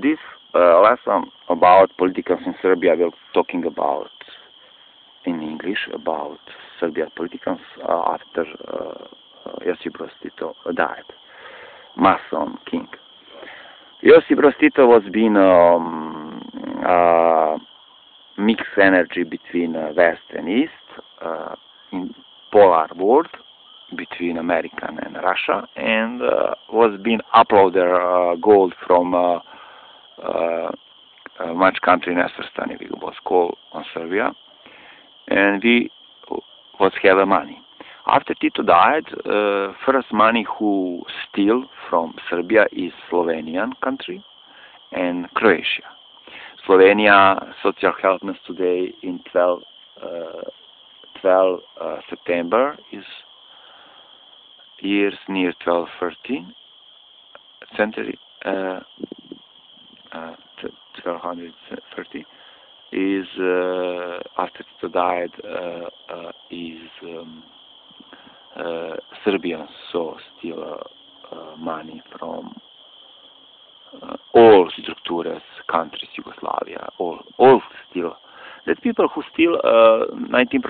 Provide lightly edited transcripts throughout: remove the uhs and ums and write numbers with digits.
This lesson about politics in Serbia, we're talking about in English about Serbian politicians after Josip Broz Tito died, Mason king. Josip Broz Tito was been mixed energy between West and East in polar world, between American and Russia, and was being uploaded gold from much country in Estrstani, which was called on Serbia, and we was have money. After Tito died, first money who steal from Serbia is Slovenian country and Croatia. Slovenia social helpness today in 12 September is years near 1213 century 1230 is after Tito died is Serbians so still money from all structures countries Yugoslavia all still that people who still 19%, 70%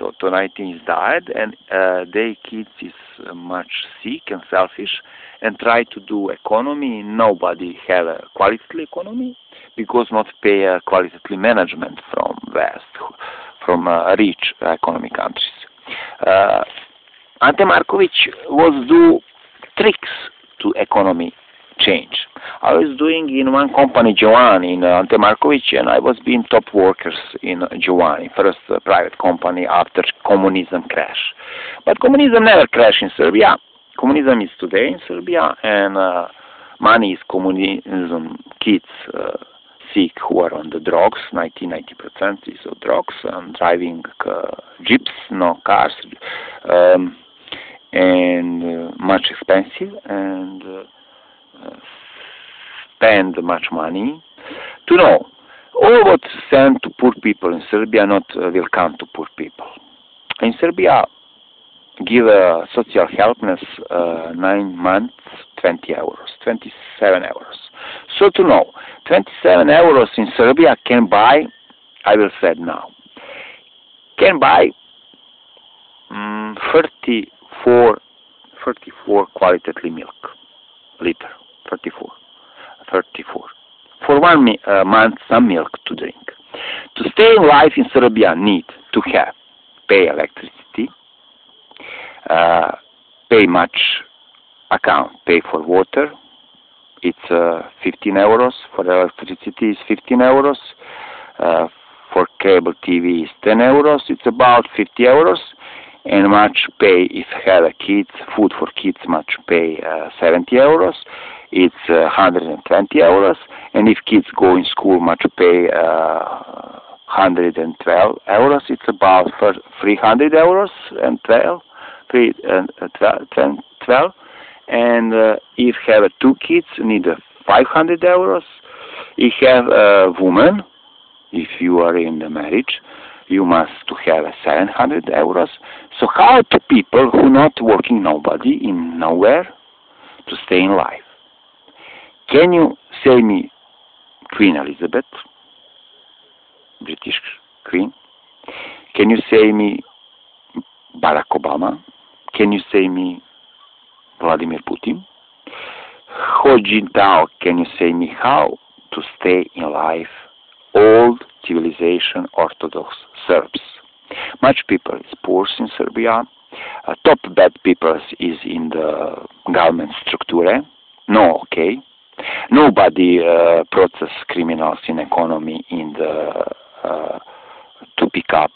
or to 19 is died and they kids is much sick and selfish and try to do economy. Nobody have a quality economy because not pay a quality management from West, from rich economic countries. Ante Markovic was do tricks to economy change. I was doing in one company Giovanni in Ante Markovic, and I was being top workers in Giovanni, first private company after communism crash. But communism never crashed in Serbia. Communism is today in Serbia, and money is communism kids sick who are on the drugs. 90% is on drugs and driving jeeps, no cars, and much expensive and. Spend much money to know all what sent to poor people in Serbia not will come to poor people in Serbia. Give social helpness 9 months 20 euros 27 euros. So to know 27 euros in Serbia can buy. I will say now can buy 34 qualitatively milk liter. 34 for 1 month some milk to drink. To stay in life in Serbia need to have pay electricity, pay much account, pay for water. It's 15 euros for electricity is 15 euros. For cable TV is 10 euros. It's about 50 euros. And much pay if have a kids food for kids much pay 70 euros. It's 120 euros, and if kids go in school much pay 112 euros. It's about 300 euros and 12. And if have two kids need 500 euros. If have a woman, if you are in the marriage. You must to have 700 euros. So how to people who not working nobody in nowhere to stay in life? Can you say me, Queen Elizabeth, British Queen? Can you say me, Barack Obama? Can you say me, Vladimir Putin? Ho Jintao, can you say me how to stay in life? Old civilization Orthodox Serbs. Much people is poor in Serbia. Top bad people is in the government structure. No, okay. Nobody process criminals in economy in the to pick up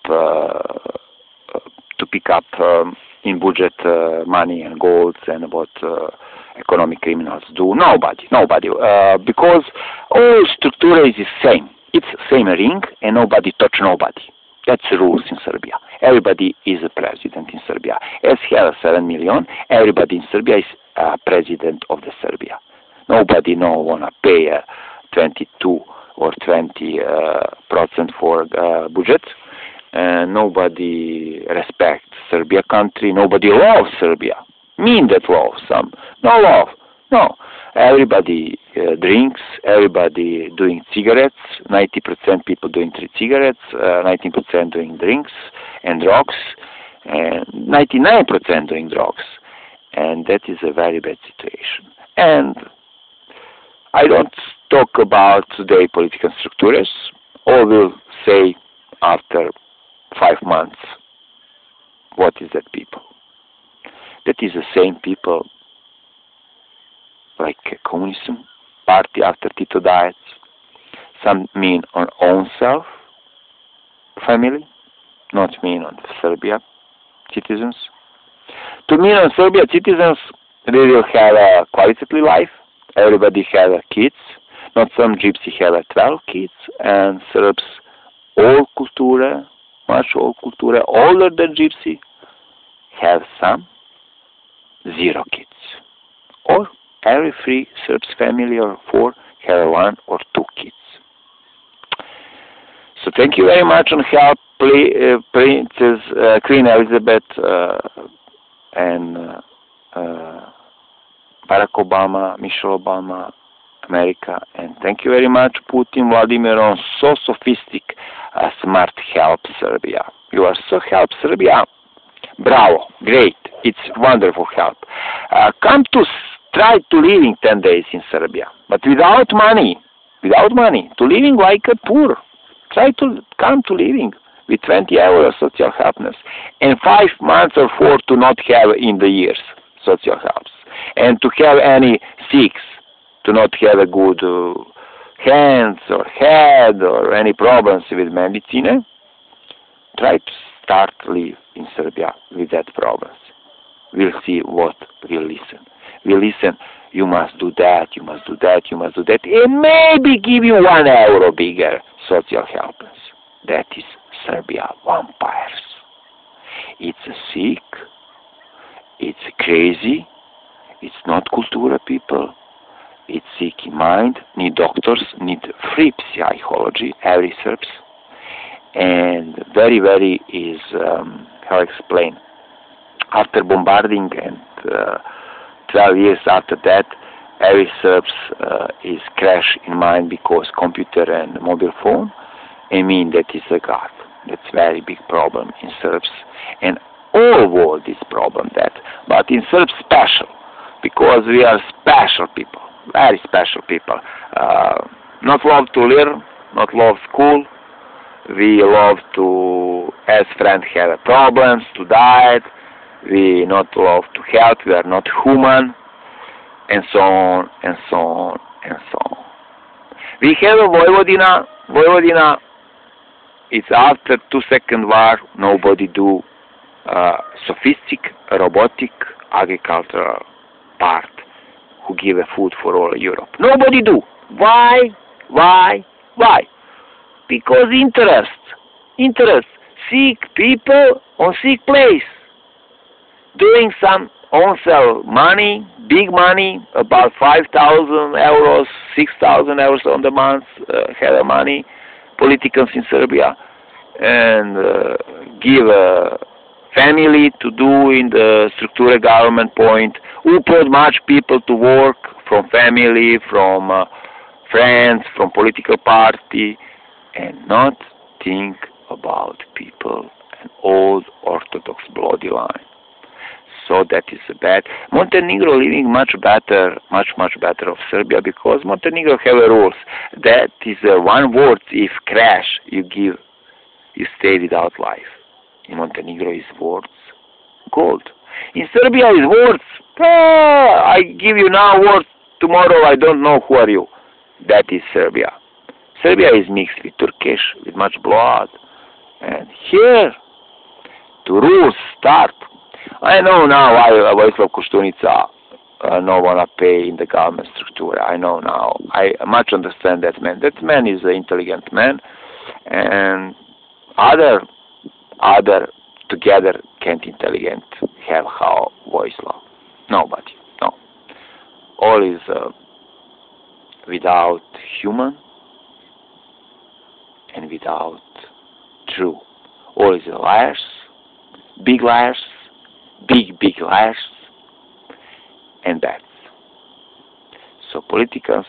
in budget money and gold and what economic criminals do. Nobody, because all structure is the same. It's same ring and nobody touch nobody. That's the rules in Serbia. Everybody is a president in Serbia. As here 7 million, everybody in Serbia is president of the Serbia. Nobody no wanna pay 22 or 20% for budget. Nobody respect Serbia country. Nobody love Serbia. Mean that love some. No love. No. Everybody drinks, everybody doing cigarettes, 90% people doing cigarettes, 19% doing drinks and drugs, and 99% doing drugs. And that is a very bad situation. And I don't talk about today political structures, or will say after 5 months, what is that people? That is the same people like communism party after Tito died. Some mean on own self, family, not mean on Serbia citizens. To mean on Serbia citizens, they will have a qualitative life. Everybody have kids. Not some gypsy have 12 kids, and Serbs all culture, much all culture, older than gypsy, have some 0 kids. Or every 3 Serbs family or 4 have 1 or 2 kids. So thank you very much on help Princess Queen Elizabeth and Barack Obama, Michelle Obama, America, and thank you very much Putin, Vladimir on so sophisticated, smart help Serbia. You are so help Serbia. Bravo, great, it's wonderful help. Come to try to live in 10 days in Serbia, but without money, to living like a poor. Try to come to living with 20 euros social helpness and 5 months or 4 to not have in the years social helps, and to have any 6. Do not have a good hands or head or any problems with medicine, try to start live in Serbia with that problems. We'll see what we'll listen. We'll listen, you must do that, you must do that, you must do that, and maybe give you 1 euro bigger social helpers. That is Serbia vampires. It's sick, it's crazy, it's not cultural people. It's sick in mind, need doctors, need free psychology, every Serbs, and very, very is, how I explain, after bombarding and 12 years after that, every Serbs is crash in mind because computer and mobile phone, I mean that is a god, that's very big problem in Serbs, and all world is problem that, but in Serbs special, because we are special people. Very special people. Not love to learn, not love school. We love to, as friends, have problems, to diet. We not love to help. We are not human, and so on, and so on, and so on. We have a Vojvodina. Vojvodina. It's after 2nd war. Nobody do sophisticated, robotic, agricultural part. Who give a food for all Europe. Nobody do. Why? Why? Why? Because interest. Interest. Sick people on sick place. Doing some on sell money, big money, about 5,000 euros, 6,000 euros on the month, have money, politicians in Serbia, and give a family to do in the structure government point, who put much people to work from family, from friends, from political party, and not think about people, an old Orthodox bloody line. So that is bad. Montenegro living much better of Serbia, because Montenegro have a rules. That is one word, if crash, you stay without life. In Montenegro is words, gold. In Serbia is words. I give you now words, tomorrow I don't know who are you. That is Serbia. Serbia is mixed with Turkish, with much blood. And here, to rules start. I know now I voice of Kostunica, no one pay in the government structure. I know now. I much understand that man. That man is an intelligent man. And other together can't intelligent have how voice law. Nobody, no. All is without human and without true. All is liars, big liars, big liars, and bad. So políticas